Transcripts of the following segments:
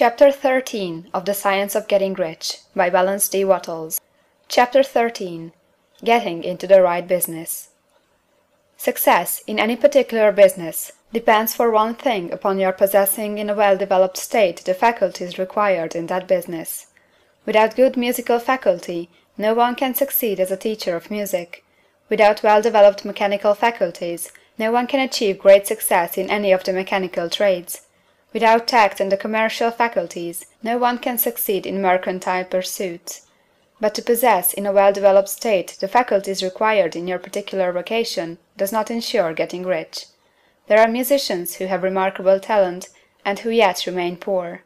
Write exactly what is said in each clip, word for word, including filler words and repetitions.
Chapter thirteen of The Science of Getting Rich by Wallace D. Wattles Chapter thirteen Getting into the Right Business Success in any particular business depends for one thing upon your possessing in a well-developed state the faculties required in that business. Without good musical faculty, no one can succeed as a teacher of music. Without well-developed mechanical faculties, no one can achieve great success in any of the mechanical trades. Without tact and the commercial faculties, no one can succeed in mercantile pursuits. But to possess in a well-developed state the faculties required in your particular vocation does not ensure getting rich. There are musicians who have remarkable talent and who yet remain poor.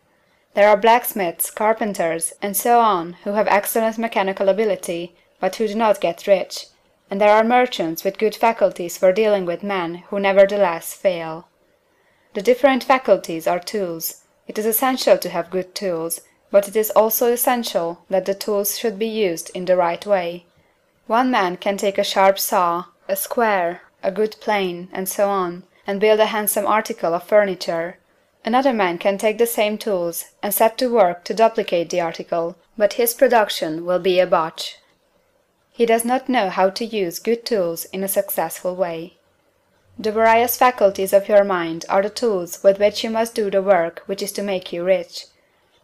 There are blacksmiths, carpenters, and so on who have excellent mechanical ability, but who do not get rich. And there are merchants with good faculties for dealing with men who nevertheless fail. The different faculties are tools. It is essential to have good tools, but it is also essential that the tools should be used in the right way. One man can take a sharp saw, a square, a good plane, and so on, and build a handsome article of furniture. Another man can take the same tools and set to work to duplicate the article, but his production will be a botch. He does not know how to use good tools in a successful way. The various faculties of your mind are the tools with which you must do the work which is to make you rich.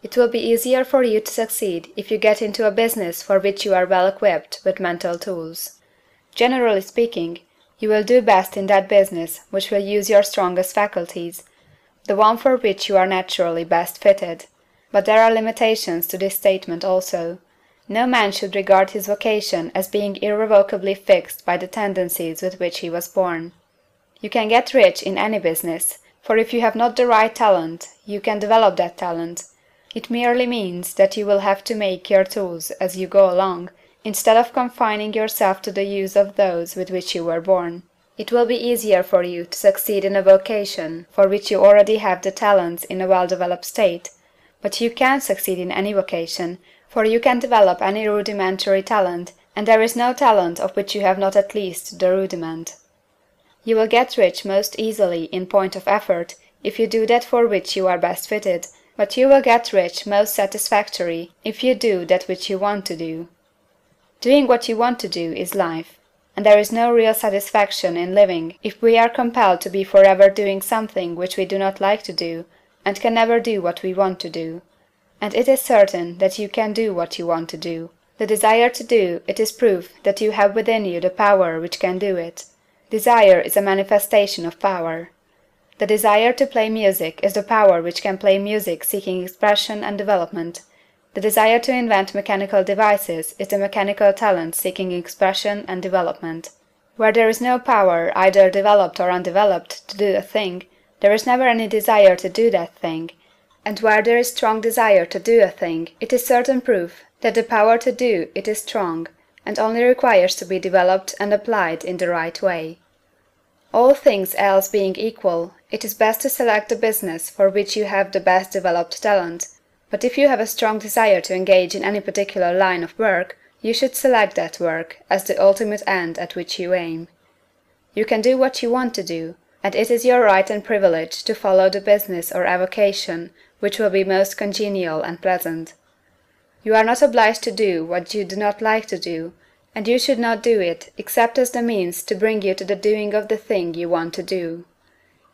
It will be easier for you to succeed if you get into a business for which you are well equipped with mental tools. Generally speaking, you will do best in that business which will use your strongest faculties, the one for which you are naturally best fitted. But there are limitations to this statement also. No man should regard his vocation as being irrevocably fixed by the tendencies with which he was born. You can get rich in any business, for if you have not the right talent, you can develop that talent. It merely means that you will have to make your tools as you go along, instead of confining yourself to the use of those with which you were born. It will be easier for you to succeed in a vocation for which you already have the talents in a well-developed state, but you can succeed in any vocation, for you can develop any rudimentary talent, and there is no talent of which you have not at least the rudiment. You will get rich most easily in point of effort if you do that for which you are best fitted, but you will get rich most satisfactory if you do that which you want to do. Doing what you want to do is life, and there is no real satisfaction in living if we are compelled to be forever doing something which we do not like to do, and can never do what we want to do. And it is certain that you can do what you want to do. The desire to do it is proof that you have within you the power which can do it. Desire is a manifestation of power. The desire to play music is the power which can play music seeking expression and development. The desire to invent mechanical devices is the mechanical talent seeking expression and development. Where there is no power, either developed or undeveloped, to do a thing, there is never any desire to do that thing, and where there is strong desire to do a thing, it is certain proof that the power to do it is strong, and only requires to be developed and applied in the right way. All things else being equal, it is best to select the business for which you have the best developed talent, but if you have a strong desire to engage in any particular line of work, you should select that work as the ultimate end at which you aim. You can do what you want to do, and it is your right and privilege to follow the business or avocation which will be most congenial and pleasant. You are not obliged to do what you do not like to do, and you should not do it except as the means to bring you to the doing of the thing you want to do.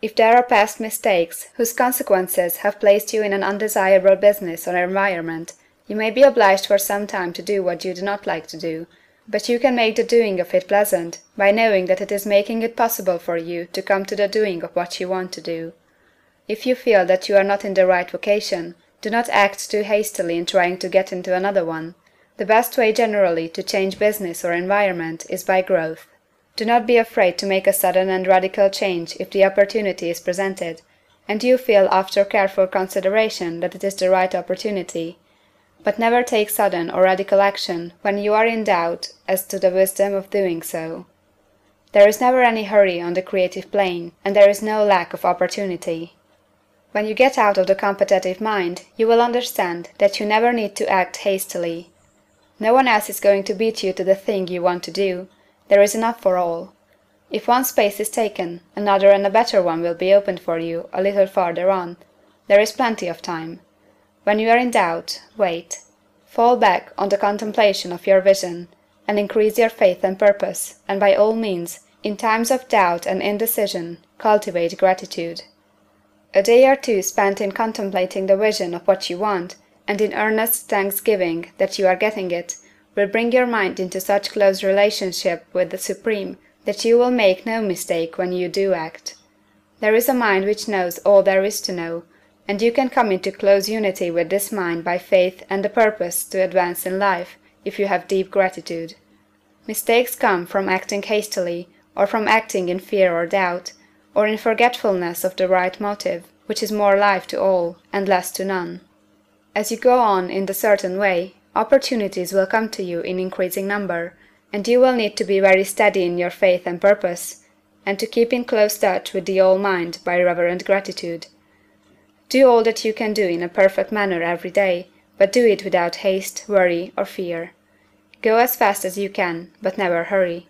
If there are past mistakes whose consequences have placed you in an undesirable business or environment, you may be obliged for some time to do what you do not like to do, but you can make the doing of it pleasant by knowing that it is making it possible for you to come to the doing of what you want to do. If you feel that you are not in the right vocation, do not act too hastily in trying to get into another one. The best way generally to change business or environment is by growth. Do not be afraid to make a sudden and radical change if the opportunity is presented, and you feel after careful consideration that it is the right opportunity. But never take sudden or radical action when you are in doubt as to the wisdom of doing so. There is never any hurry on the creative plane, and there is no lack of opportunity. When you get out of the competitive mind, you will understand that you never need to act hastily. No one else is going to beat you to the thing you want to do. There is enough for all. If one space is taken, another and a better one will be opened for you a little farther on. There is plenty of time. When you are in doubt, wait. Fall back on the contemplation of your vision, and increase your faith and purpose, and by all means, in times of doubt and indecision, cultivate gratitude. A day or two spent in contemplating the vision of what you want, and in earnest thanksgiving that you are getting it, will bring your mind into such close relationship with the Supreme that you will make no mistake when you do act. There is a mind which knows all there is to know, and you can come into close unity with this mind by faith and the purpose to advance in life, if you have deep gratitude. Mistakes come from acting hastily, or from acting in fear or doubt, or in forgetfulness of the right motive, which is more life to all, and less to none. As you go on in the certain way, opportunities will come to you in increasing number, and you will need to be very steady in your faith and purpose, and to keep in close touch with the All-Mind by reverent gratitude. Do all that you can do in a perfect manner every day, but do it without haste, worry, or fear. Go as fast as you can, but never hurry.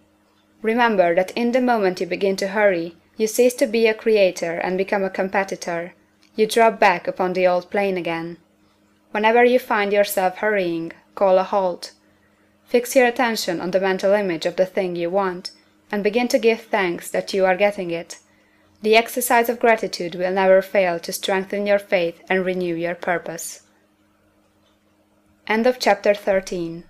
Remember that in the moment you begin to hurry, you cease to be a creator and become a competitor. You drop back upon the old plane again. Whenever you find yourself hurrying, call a halt. Fix your attention on the mental image of the thing you want, and begin to give thanks that you are getting it. The exercise of gratitude will never fail to strengthen your faith and renew your purpose. End of chapter thirteen.